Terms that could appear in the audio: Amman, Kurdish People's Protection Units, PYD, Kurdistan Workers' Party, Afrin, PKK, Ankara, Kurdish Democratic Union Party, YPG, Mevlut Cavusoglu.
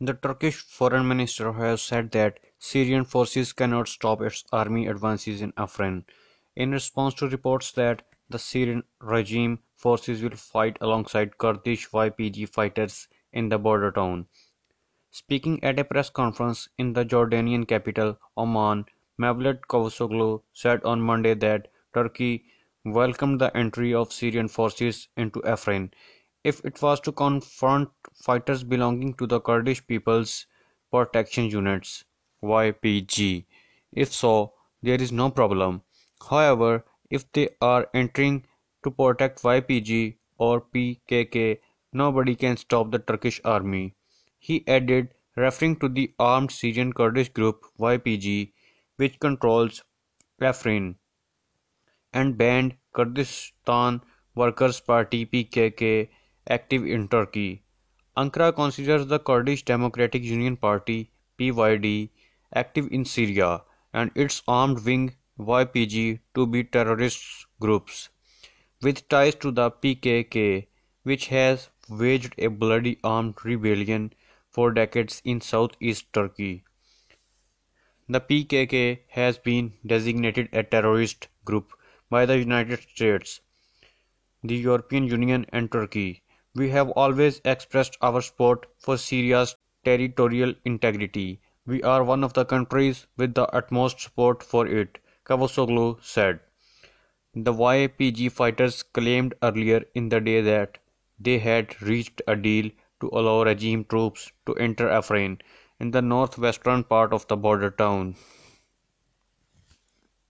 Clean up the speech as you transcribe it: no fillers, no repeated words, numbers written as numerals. The Turkish foreign minister has said that Syrian forces cannot stop its army advances in Afrin, in response to reports that the Syrian regime forces will fight alongside Kurdish YPG fighters in the border town. Speaking at a press conference in the Jordanian capital, Amman, Mevlut Cavusoglu said on Monday that Turkey welcomed the entry of Syrian forces into Afrin, if it was to confront fighters belonging to the Kurdish People's Protection Units, YPG. If so, there is no problem. However, if they are entering to protect YPG or PKK, nobody can stop the Turkish army, he added, referring to the armed Syrian Kurdish group YPG, which controls Afrin, and banned Kurdistan Workers' Party (PKK) active in Turkey. Ankara considers the Kurdish Democratic Union Party (PYD) active in Syria and its armed wing YPG to be terrorist groups with ties to the PKK, which has waged a bloody armed rebellion for decades in southeast Turkey. The PKK has been designated a terrorist group by the United States, the European Union, and Turkey. We have always expressed our support for Syria's territorial integrity. We are one of the countries with the utmost support for it, Cavusoglu said. The YPG fighters claimed earlier in the day that they had reached a deal to allow regime troops to enter Afrin in the northwestern part of the border town.